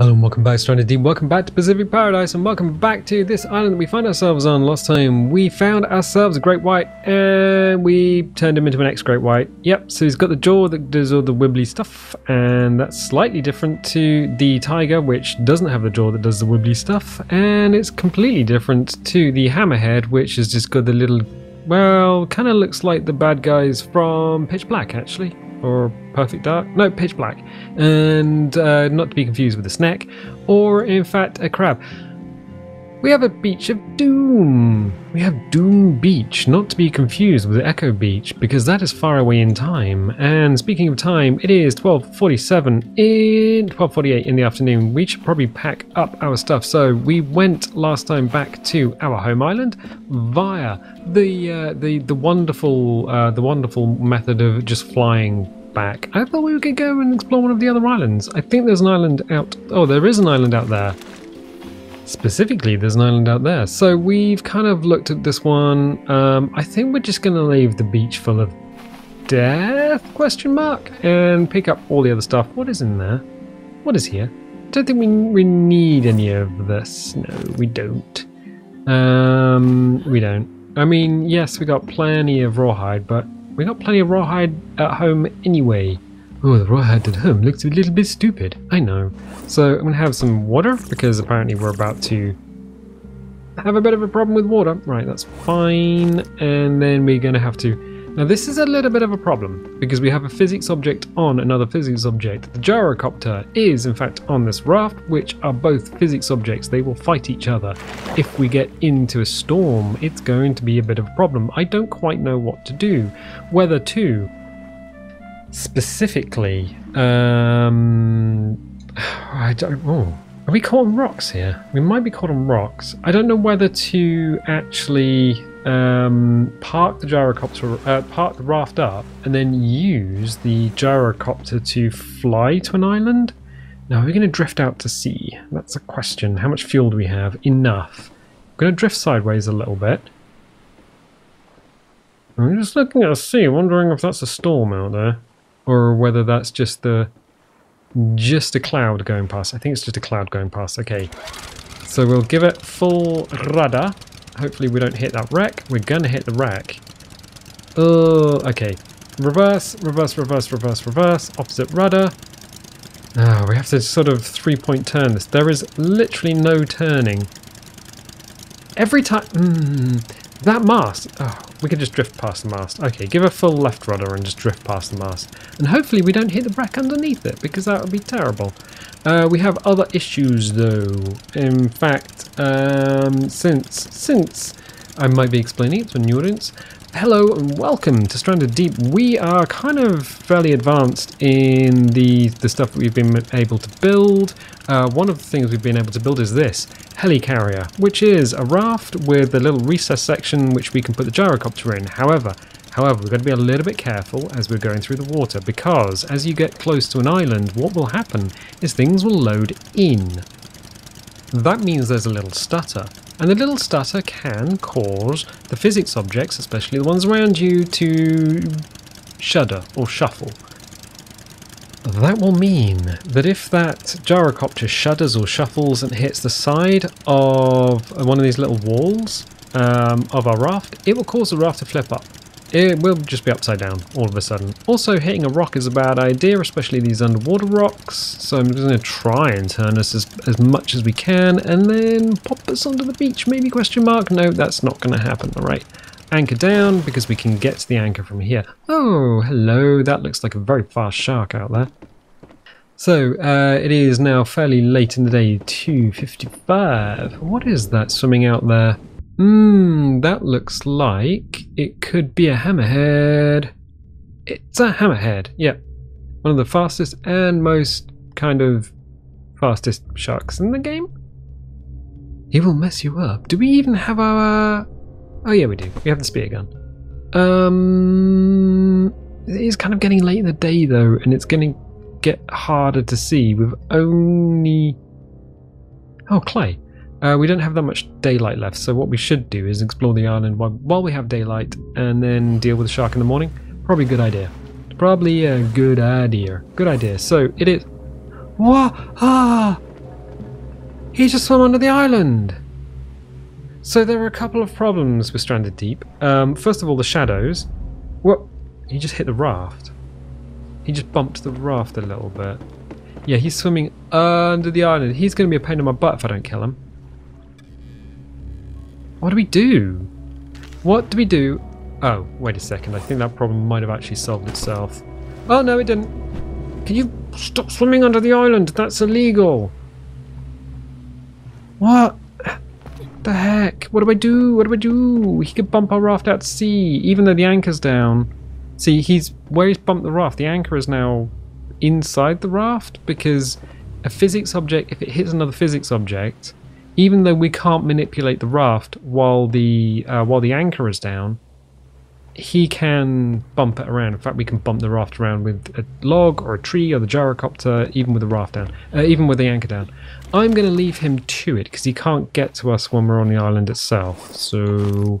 Hello and welcome back to Stranded Deep, welcome back to Pacific Paradise, and welcome back to this island that we find ourselves on. Last time we found ourselves a Great White and we turned him into an ex-Great White. Yep, so he's got the jaw that does all the wibbly stuff, and that's slightly different to the tiger, which doesn't have the jaw that does the wibbly stuff, and it's completely different to the hammerhead, which has just got the little, well, kind of looks like the bad guys from Pitch Black actually. Or Perfect Dark, no, Pitch Black, and not to be confused with a snack, or in fact a crab. We have a beach of doom. We have Doom Beach, not to be confused with Echo Beach, because that is far away in time. And speaking of time, it is 12:48 in the afternoon. We should probably pack up our stuff. So we went last time back to our home island via the wonderful method of just flying back. I thought we could go and explore one of the other islands. I think there's an island out. Oh, there is an island out there. Specifically, there's an island out there. So we've kind of looked at this one. I think we're just going to leave the beach full of death, question mark, and pick up all the other stuff. What is in there? What is here? Don't think we need any of this. No, we don't. We don't. I mean, yes, we got plenty of rawhide, but we got plenty of rawhide at home anyway. Oh, the rawhide at home looks a little bit stupid. I know. So I'm going to have some water because apparently we're about to have a bit of a problem with water. Right, that's fine. And then we're going to have to... Now this is a little bit of a problem because we have a physics object on another physics object. The gyrocopter is in fact on this raft, which are both physics objects. They will fight each other. If we get into a storm, it's going to be a bit of a problem. I don't quite know what to do. Whether to... Specifically, I don't. Oh, are we caught on rocks here? We might be caught on rocks. I don't know whether to actually park the gyrocopter, park the raft up, and then use the gyrocopter to fly to an island. Now, are we going to drift out to sea? That's a question. How much fuel do we have? Enough. I'm going to drift sideways a little bit. I'm just looking at the sea, wondering if that's a storm out there. Or whether that's just a cloud going past. I think it's just a cloud going past. Okay, so we'll give it full rudder. Hopefully we don't hit that wreck. We're gonna hit the wreck. Oh, okay. Reverse, reverse, reverse, reverse, reverse. Opposite rudder. Ah, we have to sort of three-point turn this. There is literally no turning. Every time. That mast! Oh, we can just drift past the mast. Okay, give a full left rudder and just drift past the mast. And hopefully we don't hit the wreck underneath it, because that would be terrible. We have other issues, though. In fact, since I might be explaining it to a new audience, hello and welcome to Stranded Deep. We are kind of fairly advanced in the stuff that we've been able to build. One of the things we've been able to build is this helicarrier, which is a raft with a little recess section which we can put the gyrocopter in. However, we've got to be a little bit careful as we're going through the water, because as you get close to an island, what will happen is things will load in. That means there's a little stutter, and the little stutter can cause the physics objects, especially the ones around you, to shudder or shuffle. That will mean that if that gyrocopter shudders or shuffles and hits the side of one of these little walls of our raft, it will cause the raft to flip up. It will just be upside down all of a sudden. Also, hitting a rock is a bad idea, especially these underwater rocks. So I'm just going to try and turn us as much as we can, and then pop us onto the beach, maybe, question mark? No, that's not going to happen, all right. Anchor down, because we can get to the anchor from here. Oh, hello, that looks like a very fast shark out there. So, it is now fairly late in the day, 2:55. What is that swimming out there? That looks like it could be a hammerhead. It's a hammerhead, yep. One of the fastest and most kind of fastest sharks in the game. He will mess you up. Do we even have our... Oh yeah, we do. We have the spear gun. It is kind of getting late in the day though, and it's going to get harder to see. We've only... Oh, clay. We don't have that much daylight left, so what we should do is explore the island while we have daylight, and then deal with the shark in the morning. Probably a good idea. Probably a good idea. Good idea. So it is... Whoa! Ah! He just swam under the island! So there were a couple of problems with Stranded Deep. First of all, the shadows. Well, he just hit the raft. He just bumped the raft a little bit. Yeah, he's swimming under the island. He's going to be a pain in my butt if I don't kill him. What do we do? What do we do? Oh, wait a second. I think that problem might have actually solved itself. Oh, no, it didn't. Can you stop swimming under the island? That's illegal. What the heck? What do I do? What do I do? He could bump our raft out to sea, even though the anchor's down. See, where he's bumped the raft, the anchor is now inside the raft, because a physics object, if it hits another physics object, even though we can't manipulate the raft while the anchor is down, he can bump it around. In fact, we can bump the raft around with a log or a tree or the gyrocopter, even with the raft down, even with the anchor down. I'm going to leave him to it because he can't get to us when we're on the island itself. So,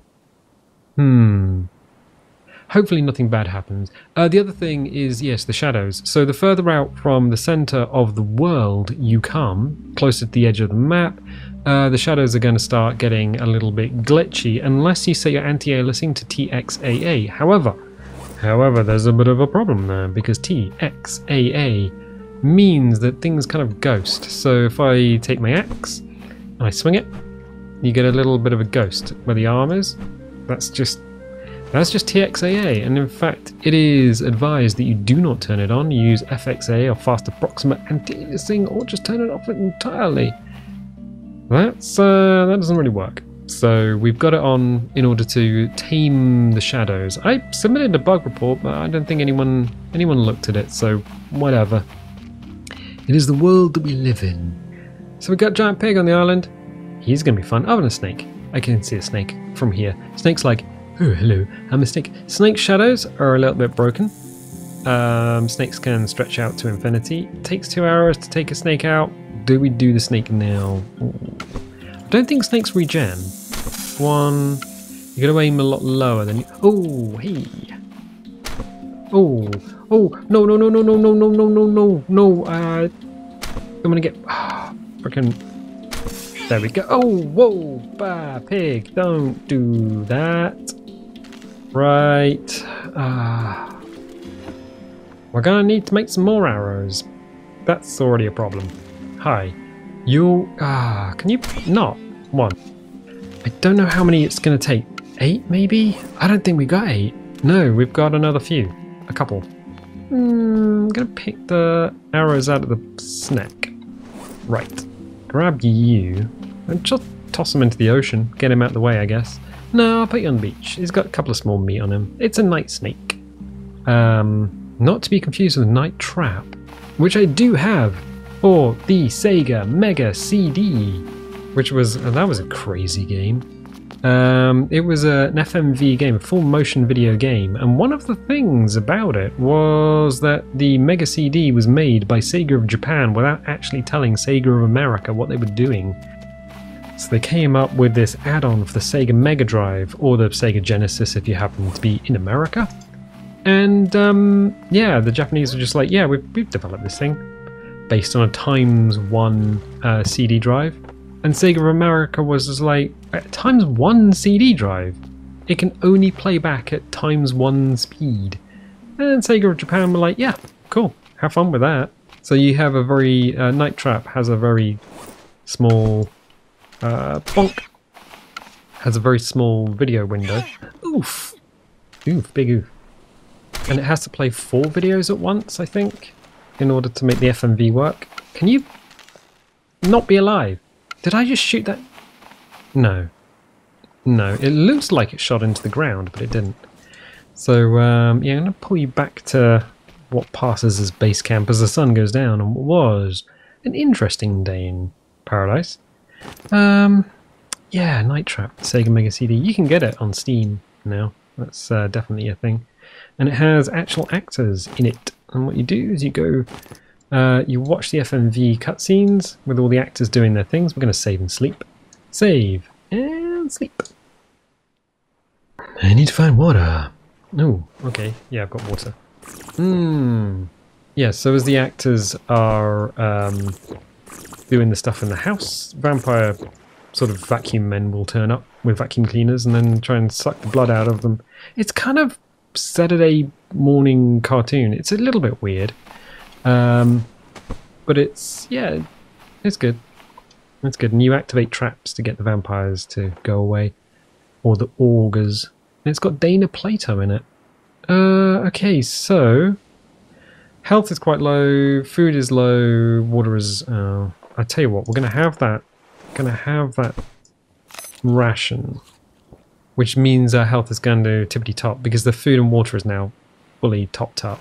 hopefully nothing bad happens. The other thing is, yes, the shadows. So the further out from the center of the world you come, closer to the edge of the map, the shadows are going to start getting a little bit glitchy unless you set your anti-aliasing to TXAA. However, there's a bit of a problem there because TXAA means that things kind of ghost. So if I take my axe and I swing it, you get a little bit of a ghost where the arm is. That's just TXAA, and in fact it is advised that you do not turn it on. You use FXAA or fast approximate anti-aliasing, or just turn it off entirely. That doesn't really work. So we've got it on in order to tame the shadows. I submitted a bug report, but I don't think anyone looked at it, so whatever. It is the world that we live in. So we've got a giant pig on the island. He's going to be fun. Oh, and a snake. I can see a snake from here. Snake's like, oh, hello, I'm a snake. Snake shadows are a little bit broken. Snakes can stretch out to infinity. It takes 2 hours to take a snake out. Do we do the snake now? Ooh. I don't think snakes regen. One. You're going to aim a lot lower than you... Oh, hey. Oh. Oh, no, no, no, no, no, no, no, no, no, no, no. I'm going to get... Frickin'... There we go. Oh, whoa. Bah, pig. Don't do that. Right. We're gonna need to make some more arrows. That's already a problem. Hi. You... can you... Not. One. I don't know how many it's gonna take. 8 maybe? I don't think we got 8. No, we've got another few. A couple. I'm gonna pick the arrows out of the snack. Right. Grab you and just toss him into the ocean. Get him out of the way, I guess. No, I'll put you on the beach. He's got a couple of small meat on him. It's a night snake. Not to be confused with Night Trap, which I do have for the Sega Mega CD, which was, and that was a crazy game. It was an FMV game, a full motion video game, and one of the things about it was that the Mega CD was made by Sega of Japan without actually telling Sega of America what they were doing. So they came up with this add-on for the Sega Mega Drive, or the Sega Genesis if you happen to be in America. And yeah, the Japanese were just like, yeah, we've developed this thing based on a x1 CD drive. And Sega of America was just like, x1 CD drive? It can only play back at x1 speed. And Sega of Japan were like, yeah, cool, have fun with that. So you have a very, Night Trap has a very small, bonk, has a very small video window. Oof, oof, big oof. And it has to play 4 videos at once, I think, in order to make the FMV work. Can you not be alive? Did I just shoot that? No. No, it looks like it shot into the ground, but it didn't. So, yeah, I'm going to pull you back to what passes as base camp as the sun goes down on what was an interesting day in paradise. Yeah, Night Trap, Sega Mega CD. You can get it on Steam now. That's definitely a thing. And it has actual actors in it. And what you do is you go, you watch the FMV cutscenes with all the actors doing their things. We're going to save and sleep. Save and sleep. I need to find water. Oh, okay. Yeah, I've got water. Yeah, so as the actors are doing the stuff in the house, vampire sort of vacuum men will turn up with vacuum cleaners and then try and suck the blood out of them. It's kind of Saturday morning cartoon. It's a little bit weird. But it's, yeah, it's good. It's good. And you activate traps to get the vampires to go away. Or the augers. And it's got Dana Plato in it. Okay, so... health is quite low, food is low, water is... I tell you what, we're going to have that... ration. Which means our health is going to tippity-top, because the food and water is now fully topped up.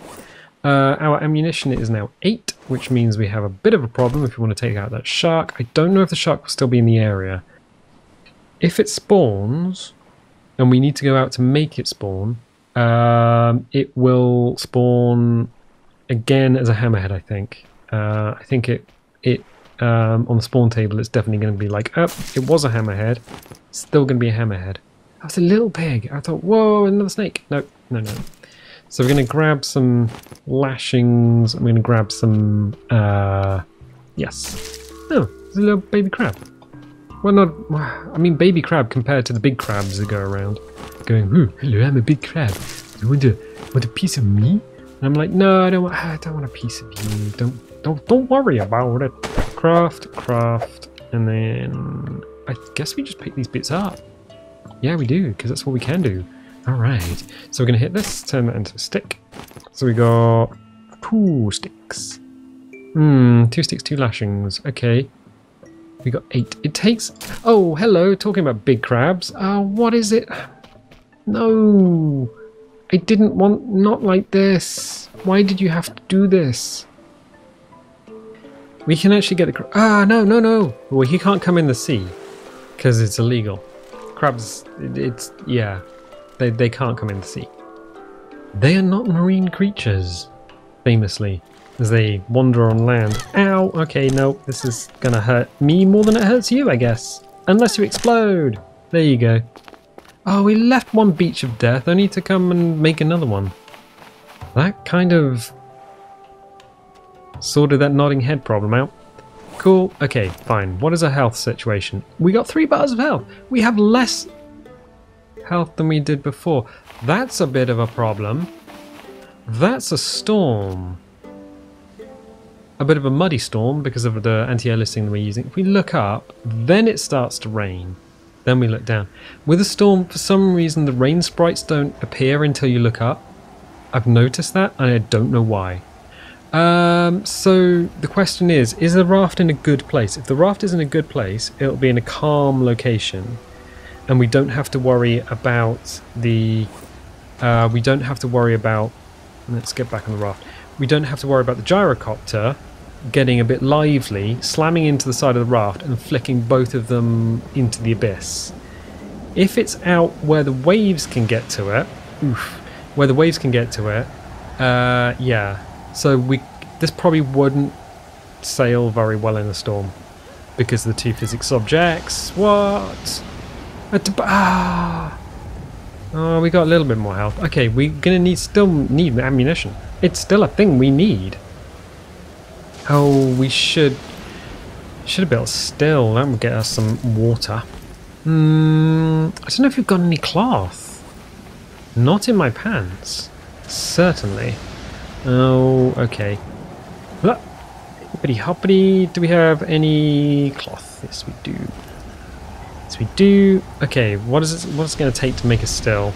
Our ammunition is now 8, which means we have a bit of a problem if we want to take out that shark. I don't know if the shark will still be in the area. If it spawns, and we need to go out to make it spawn, it will spawn again as a hammerhead, I think. I think it on the spawn table, it's definitely going to be like, oh, it was a hammerhead. It's still going to be a hammerhead. That's a little pig. I thought, whoa, another snake. No, no, no. So we're going to grab some lashings. I'm going to grab some, yes. Oh, there's a little baby crab. Well, not, I mean, baby crab compared to the big crabs that go around. Going, ooh, hello, I'm a big crab. You want a piece of me? And I'm like, no, I don't want a piece of you. Don't worry about it. Craft. And then I guess we just pick these bits up. Yeah, we do, because that's what we can do. Alright, so we're going to hit this, turn that into a stick. So we got 2 sticks. 2 sticks, 2 lashings. Okay. We got 8. It takes... oh, hello, talking about big crabs. What is it? No! I didn't want... not like this. Why did you have to do this? We can actually get the... no, no, no! Well, he can't come in the sea, because it's illegal. Crabs, it's... yeah. They can't come in the sea. They are not marine creatures, famously, as they wander on land. Ow! Okay, no, this is gonna hurt me more than it hurts you, I guess. Unless you explode! There you go. Oh, we left one beach of death only to come and make another one. That kind of... sorted that nodding head problem out. Cool. Okay, fine. What is our health situation? We got 3 bars of health! We have less... health than we did before. That's a bit of a problem. That's a storm. A bit of a muddy storm because of the anti-air listing that we're using. If we look up, then it starts to rain. Then we look down. With a storm, for some reason, the rain sprites don't appear until you look up. I've noticed that, and I don't know why. So the question is the raft in a good place? If the raft is in a good place, it'll be in a calm location. And we don't have to worry about the... we don't have to worry about... let's get back on the raft. We don't have to worry about the gyrocopter getting a bit lively, slamming into the side of the raft and flicking both of them into the abyss. If it's out where the waves can get to it... oof. Where the waves can get to it... yeah. So we... this probably wouldn't sail very well in a storm. Because of the 2 physics objects. What? Oh, we got a little bit more health. Okay, we're gonna still need ammunition. It's still a thing we need. Oh, we should have built still. That would get us some water. I don't know if you've got any cloth. Not in my pants, certainly. Oh, okay. Hippity hoppity. Do we have any cloth? Yes, we do. We do. Okay, what is it going to take to make a still?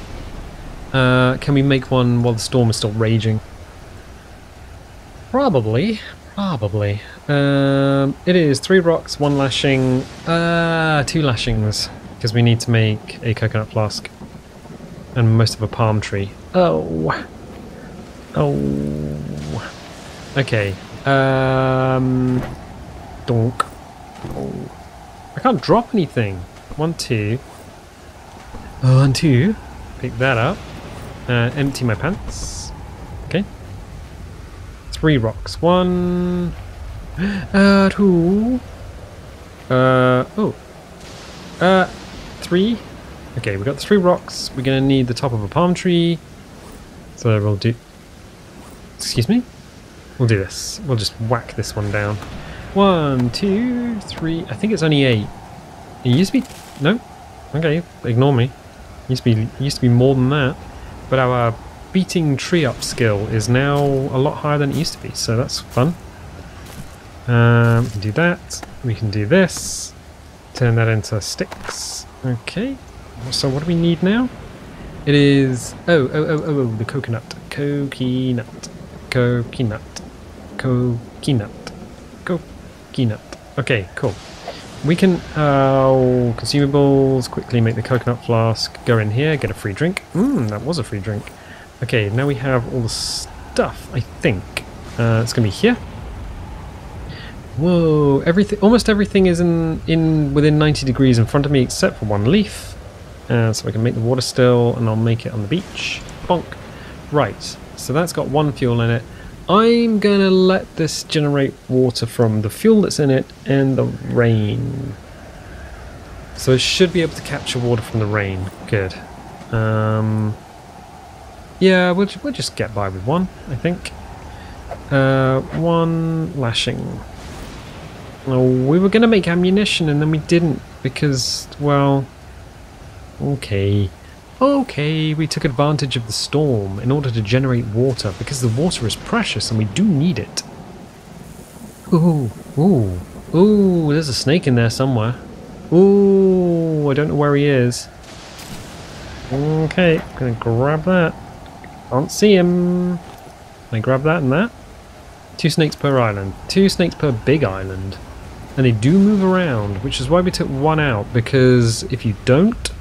Can we make one while the storm is still raging? Probably. It is 3 rocks, 1 lashing, 2 lashings, because we need to make a coconut flask and most of a palm tree. Oh. Okay. Donk. Oh. I can't drop anything. 1, 2. Oh, 1, 2. Pick that up. Empty my pants. Okay. 3 rocks. 1. 2. Oh. 3. Okay, we got the 3 rocks. We're going to need the top of a palm tree. So we'll do... excuse me? We'll do this. We'll just whack this one down. One, two, three. I think it's only 8. It used to be no. Okay, ignore me. It used to be more than that. But our beating tree up skill is now a lot higher than it used to be, so that's fun. We can do that. We can do this. Turn that into sticks. Okay. So what do we need now? It is the coconut. Coconut. Okay, cool. We can consumables, quickly make the coconut flask, go in here, get a free drink. Mmm, that was a free drink. Okay, now we have all the stuff, I think. It's gonna be here. Whoa, everything, almost everything is in within 90 degrees in front of me except for one leaf. So I can make the water still, and I'll make it on the beach. Bonk. Right, so that's got one fuel in it. I'm gonna let this generate water from the fuel that's in it and the rain. So it should be able to capture water from the rain. Good. Yeah, we'll just get by with one, I think. One lashing. Oh, we were gonna make ammunition and then we didn't because, well, okay. Okay, we took advantage of the storm in order to generate water because the water is precious and we do need it. Ooh, ooh, ooh, there's a snake in there somewhere. Ooh, I don't know where he is. Okay, I'm gonna grab that. Can't see him. Can I grab that and that? 2 snakes per island. 2 snakes per big island. And they do move around, which is why we took one out, because if you don't,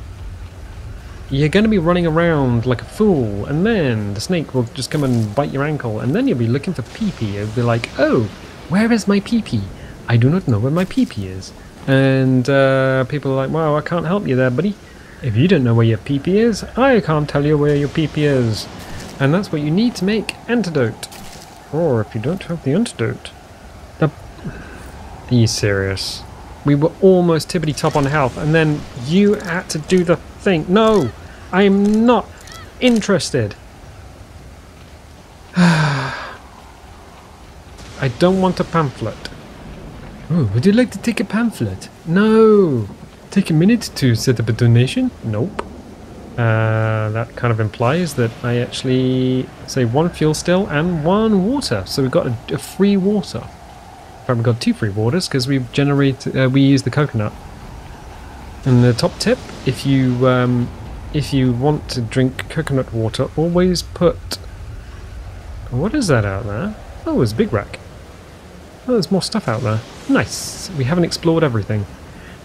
you're going to be running around like a fool, and then the snake will just come and bite your ankle, and then you'll be looking for pee-pee. It'll be like, oh, where is my pee-pee? I do not know where my pee-pee is. And people are like, well, I can't help you there, buddy. If you don't know where your pee-pee is, I can't tell you where your pee-pee is. And that's what you need to make antidote. Or if you don't have the antidote. Are you serious? We were almost tippity-top on health, and then you had to do the... No, I am not interested. I don't want a pamphlet. Oh, would you like to take a pamphlet? No. Take a minute to set up a donation? Nope. That kind of implies that I actually say 1 fuel still and 1 water. So we've got a free water. In fact, we've got 2 free waters because we've generated. We use the coconut. And the top tip, if you want to drink coconut water, always put... What is that out there? Oh, it's a big rack. Oh, there's more stuff out there. Nice. We haven't explored everything.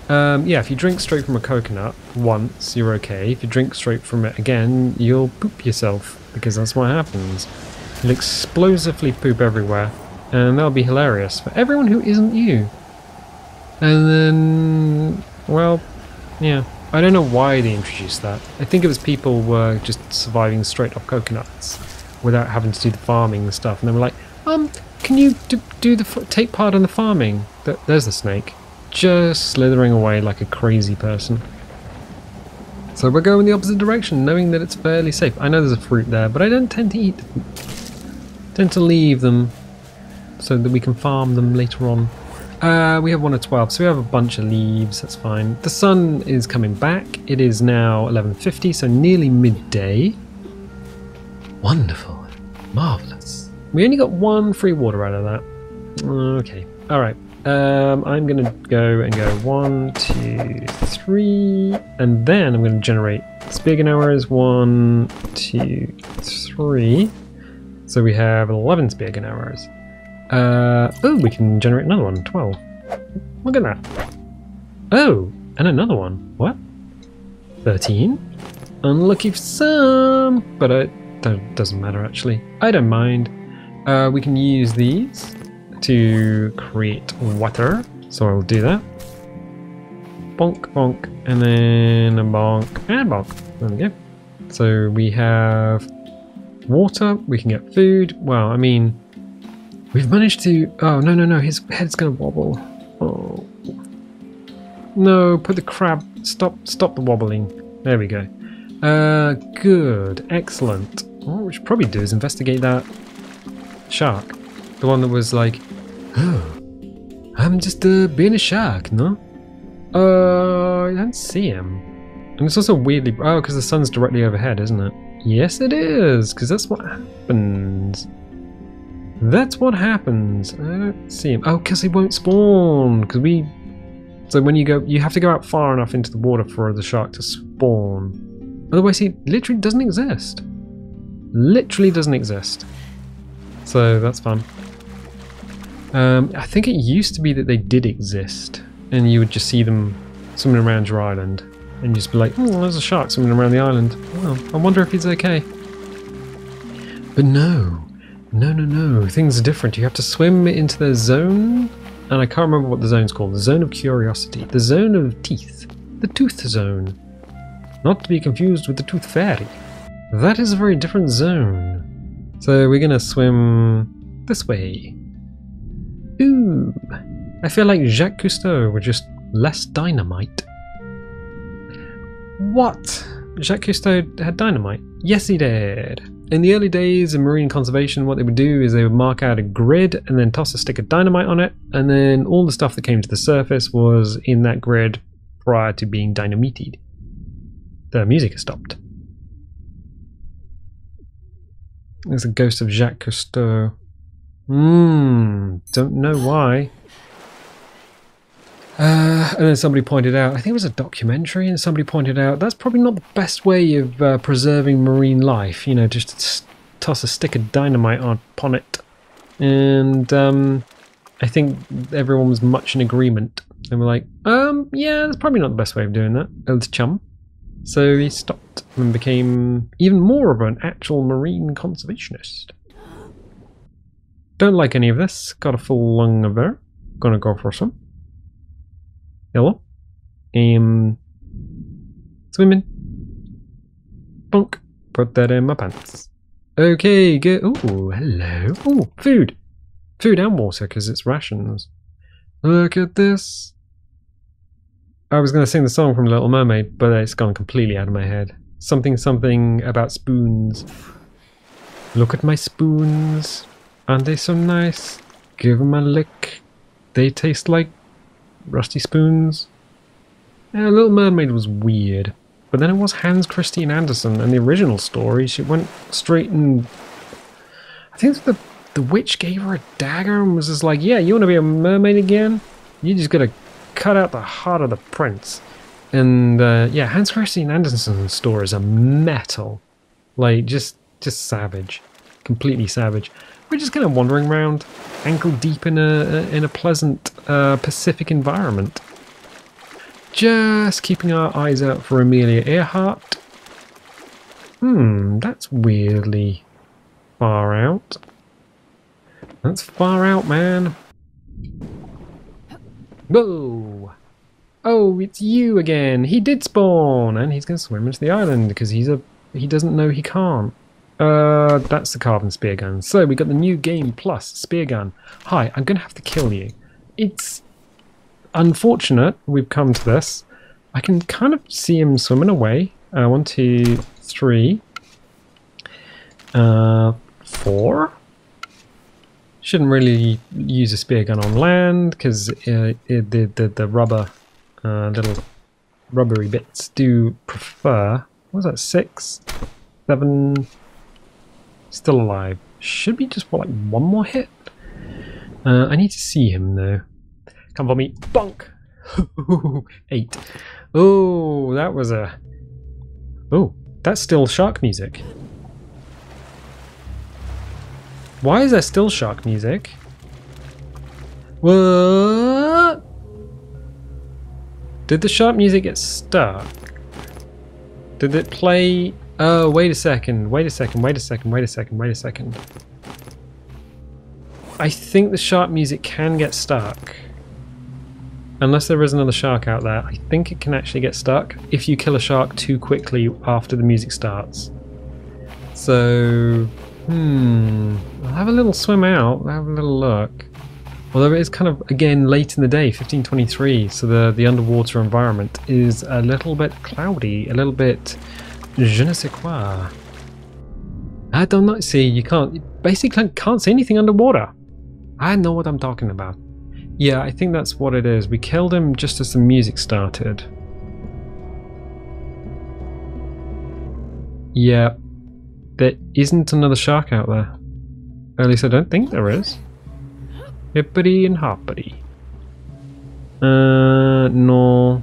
Yeah, if you drink straight from a coconut once, you're okay. If you drink straight from it again, you'll poop yourself, because that's what happens. You'll explosively poop everywhere, and that'll be hilarious for everyone who isn't you. And then... well... yeah, I don't know why they introduced that. I think it was people were just surviving straight off coconuts without having to do the farming and stuff. And they were like, can you take part in the farming? There's the snake, just slithering away like a crazy person. So we're going the opposite direction, knowing that it's fairly safe. I know there's a fruit there, but I don't tend to eat them. I tend to leave them so that we can farm them later on. We have 1 of 12, so we have a bunch of leaves, that's fine. The sun is coming back. It is now 11:50, so nearly midday. Wonderful. Marvellous. We only got 1 free water out of that. Okay, alright. I'm going to go and go 1, 2, 3, and then I'm going to generate. Spiegelauer is 1, 2, 3. So we have 11 Spiegelauers. Oh, we can generate another one, 12. Look at that. Oh, and another one. What? 13? Unlucky for some, but it doesn't matter actually. I don't mind. We can use these to create water, so I'll do that. Bonk, bonk, and then a bonk, and bonk. There we go. So we have water, we can get food. Well, I mean... we've managed to... oh, no, no, no, his head's going to wobble. Oh. No, put the crab... Stop the wobbling. There we go. Good. Excellent. What we should probably do is investigate that shark. The one that was like, oh, I I'm just being a shark, no? I don't see him. And it's also weirdly... Oh, because the sun's directly overhead, isn't it? Yes, it is, because that's what happens. That's what happens. I don't see him. Oh, because he won't spawn. Because we... So when you go... You have to go out far enough into the water for the shark to spawn. Otherwise, he literally doesn't exist. Literally doesn't exist. So, that's fun. I think it used to be that they did exist. And you would just see them swimming around your island. And you'd just be like, oh, there's a shark swimming around the island. Well, I wonder if he's okay. But no. No, no, no. Things are different. You have to swim into the zone. And I can't remember what the zone's called. The zone of curiosity. The zone of teeth. The tooth zone. Not to be confused with the tooth fairy. That is a very different zone. So we're going to swim this way. Ooh. I feel like Jacques Cousteau with just less dynamite. What? Jacques Cousteau had dynamite? Yes, he did. In the early days in marine conservation, what they would do is they would mark out a grid and then toss a stick of dynamite on it, and then all the stuff that came to the surface was in that grid prior to being dynamited. The music has stopped. There's a ghost of Jacques Cousteau. Don't know why. And then somebody pointed out, I think it was a documentary, and somebody pointed out that's probably not the best way of preserving marine life, you know, just toss a stick of dynamite upon it. And I think everyone was much in agreement. They were like, yeah, that's probably not the best way of doing that, old chum. So he stopped and became even more of an actual marine conservationist. Don't like any of this. Got a full lung of air. Gonna go for some. Hello? Swimming. Bonk. Put that in my pants. Okay, go. Ooh, hello. Ooh, food. Food and water, because it's rations. Look at this. I was going to sing the song from Little Mermaid, but it's gone completely out of my head. Something, something about spoons. Look at my spoons. Aren't they so nice? Give them a lick. They taste like rusty spoons. Yeah, Little Mermaid was weird. But then it was Hans Christian Andersen, and the original story, she went straight and... I think the witch gave her a dagger and was just like, yeah, you want to be a mermaid again? You just gotta cut out the heart of the prince. And yeah, Hans Christian Andersen's story is a metal. Like, just savage. Completely savage. We're just kind of wandering around, ankle deep in a pleasant Pacific environment. Just keeping our eyes out for Amelia Earhart. Hmm, that's weirdly far out. That's far out, man. Whoa! Oh, it's you again. He did spawn, and he's going to swim into the island because he doesn't know he can't. That's the carbon spear gun. So we got the new game plus spear gun. Hi, I'm gonna have to kill you. It's unfortunate we've come to this. I can kind of see him swimming away. 1, 2, 3, 4. Shouldn't really use a spear gun on land because the rubber little rubbery bits do prefer. What was that? 6, 7. Still alive. Should be just for like one more hit. I need to see him though. Come for me. Bonk! 8. Oh, that was a... Oh, that's still shark music. Why is there still shark music? What? Did the shark music get stuck? Did it play... Oh, wait a second. I think the shark music can get stuck. Unless there is another shark out there, I think it can actually get stuck if you kill a shark too quickly after the music starts. So, I'll have a little swim out, I'll have a little look. Although it is kind of, again, late in the day, 15:23, so the underwater environment is a little bit cloudy, a little bit... Je ne sais quoi. I don't know. See, you basically can't see anything underwater. I know what I'm talking about. Yeah, I think that's what it is. We killed him just as the music started. Yeah. There isn't another shark out there. Or at least I don't think there is. Hippity and hoppity. No.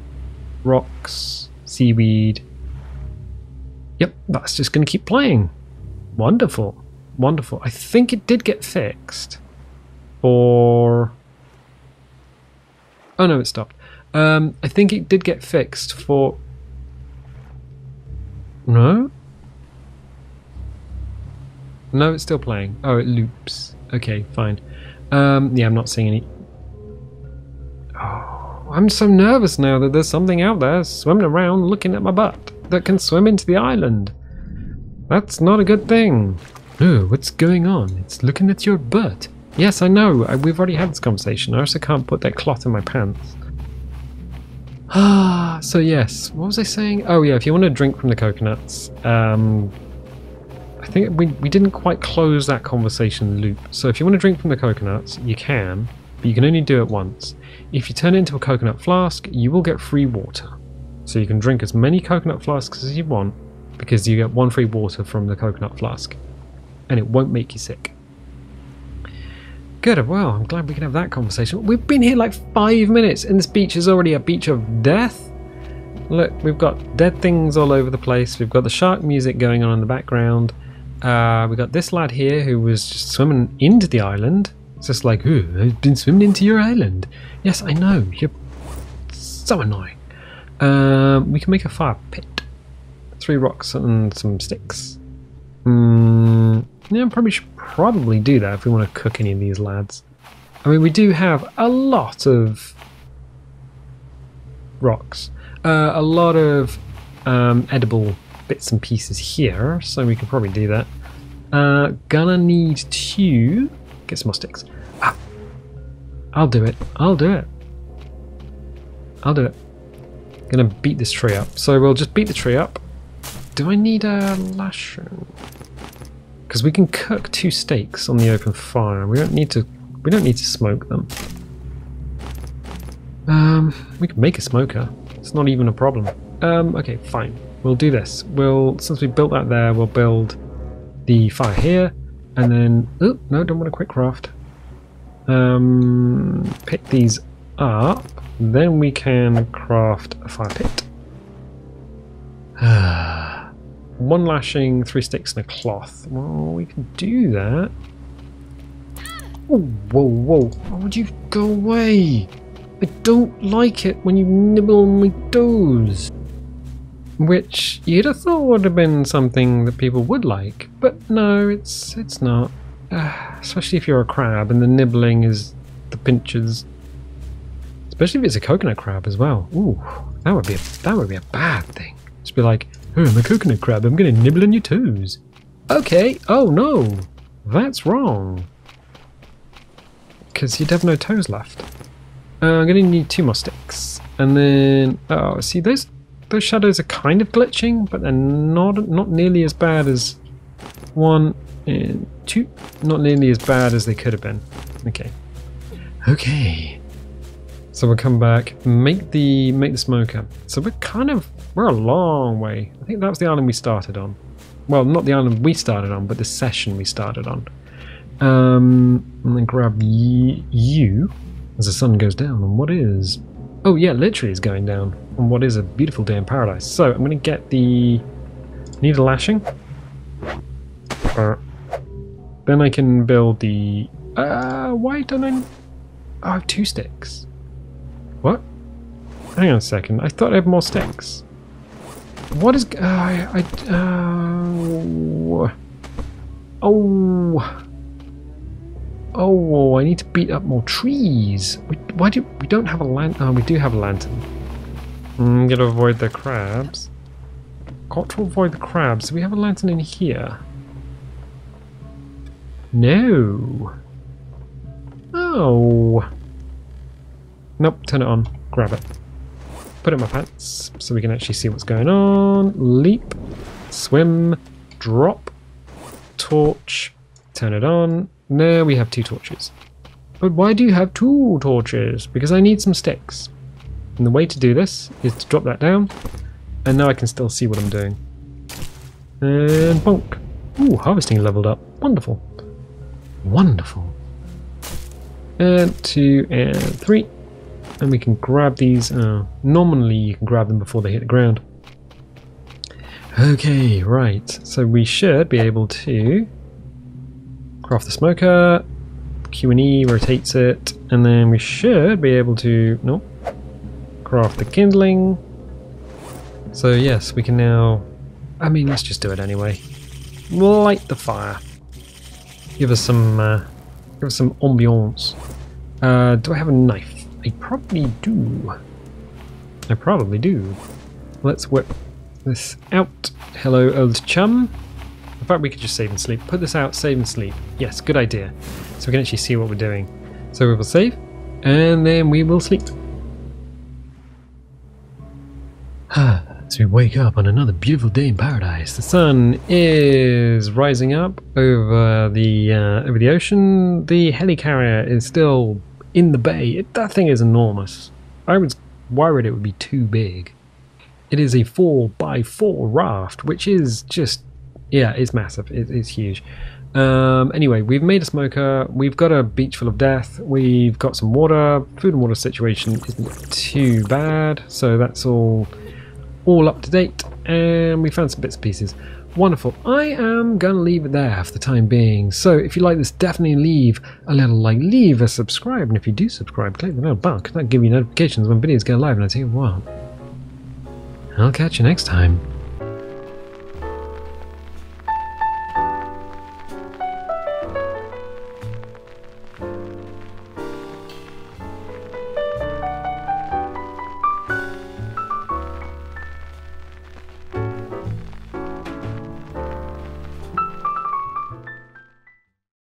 Rocks. Seaweed. Yep, that's just going to keep playing. Wonderful. Wonderful. I think it did get fixed. Or... oh no, it stopped. I think it did get fixed for... no? No, it's still playing. Oh, it loops. Okay, fine. Yeah, I'm not seeing any... oh, I'm so nervous now that there's something out there swimming around looking at my butt that can swim into the island. That's not a good thing. Oh, what's going on? It's looking at your butt. Yes, I know. We've already had this conversation. I also can't put that cloth in my pants. Ah, so yes. What was I saying? Oh yeah, if you want to drink from the coconuts. I think we didn't quite close that conversation loop. So if you want to drink from the coconuts, you can, but you can only do it once. If you turn it into a coconut flask, you will get free water. So you can drink as many coconut flasks as you want, because you get one free water from the coconut flask. And it won't make you sick. Good, well, I'm glad we can have that conversation. We've been here like 5 minutes and this beach is already a beach of death. Look, we've got dead things all over the place. We've got the shark music going on in the background. We've got this lad here who was just swimming into the island. It's just like, ooh, I've been swimming into your island. Yes, I know. You're so annoying. We can make a fire pit. 3 rocks and some sticks. Yeah, probably should do that if we want to cook any of these lads. I mean, we do have a lot of rocks, a lot of edible bits and pieces here, so we could probably do that. Gonna need to get some more sticks. Ah, I'll do it. Gonna beat this tree up, so we'll just beat the tree up. Do I need a lashing? Because we can cook 2 steaks on the open fire. We don't need to smoke them. We can make a smoker. It's not even a problem. Okay, fine. We'll do this. We'll, since we built that there, we'll build the fire here, and then oh no, don't want a quick craft. Pick these up. Then we can craft a fire pit. 1 lashing, 3 sticks, and a cloth. Well, we can do that. Oh, whoa, whoa. Why would you go away? I don't like it when you nibble on my toes. Which you'd have thought would have been something that people would like. But no, it's not. Especially if you're a crab and the nibbling is the pinches. Especially if it's a coconut crab as well. Ooh, that would be a bad thing. Just be like, oh, I'm a coconut crab, I'm gonna nibble on your toes. Okay, oh no, that's wrong. Because you'd have no toes left. I'm gonna need 2 more sticks. And then, oh, see those shadows are kind of glitching, but they're not nearly as bad as 1 and 2. Not nearly as bad as they could have been. Okay. Okay. So we'll come back, make the smoker. So we're a long way. I think that was the island we started on. Well, not the island we started on, but the session we started on. And then grab you as the sun goes down on what is... oh yeah, literally is going down on what is a beautiful day in paradise. So I'm gonna get the... need a lashing. Then I can build the... why don't I... oh, I have 2 sticks. What? Hang on a second. I thought I had more sticks. What is... I need to beat up more trees. We don't have a lantern. Oh, we do have a lantern. I'm going to avoid the crabs. Got to avoid the crabs. Do we have a lantern in here? No. Oh. Nope, turn it on. Grab it. Put it in my pants so we can actually see what's going on. Leap. Swim. Drop. Torch. Turn it on. Now we have 2 torches. But why do you have two torches? Because I need some sticks. And the way to do this is to drop that down. And now I can still see what I'm doing. And bonk. Ooh, harvesting leveled up. Wonderful. Wonderful. And 2 and 3. And we can grab these. Normally you can grab them before they hit the ground. Okay, right. So we should be able to craft the smoker. Q and E rotates it. And then we should be able to... Nope. Craft the kindling. So yes, we can now... I mean, let's just do it anyway. Light the fire. Give us some ambiance. Do I have a knife? I probably do. I probably do. Let's whip this out. Hello, old chum. In fact, we could just save and sleep. Put this out, save and sleep. Yes, good idea. So we can actually see what we're doing. So we will save, and then we will sleep. So we wake up on another beautiful day in paradise. The sun is rising up over the ocean. The helicarrier is still in the bay. That thing is enormous. I was worried it would be too big. It is a 4x4 raft, which is just, yeah, it's massive. It's huge. Anyway, we've made a smoker. We've got a beach full of death. We've got some water. Food and water situation isn't too bad. So that's all up to date, and we found some bits and pieces. Wonderful. I am gonna leave it there for the time being. So if you like this, definitely leave a little like, leave a subscribe, and if you do subscribe, click the little bell, because that'll give you notifications when videos go live, and I tell you what, I'll catch you next time.